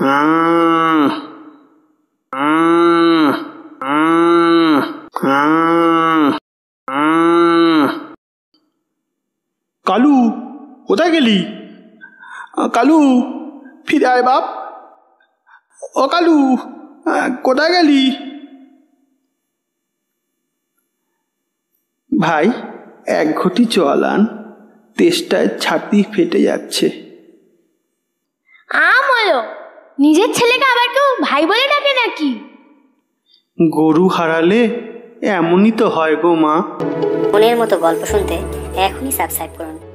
कालू उधर गेली। कालू फिर आए बाप। ओ कालू कोथाय गेली? भाई एक घटी जल आन, तेष्टाय छाती फेटे जाच्छे। নিজের ছেলেকে আবার কেউ ভাই বলে ডাকে নাকি? গরু হারালে এমনই তো হয় গো মা। মনের মতো গল্প শুনতে এখনই সাবস্ক্রাইব করুন।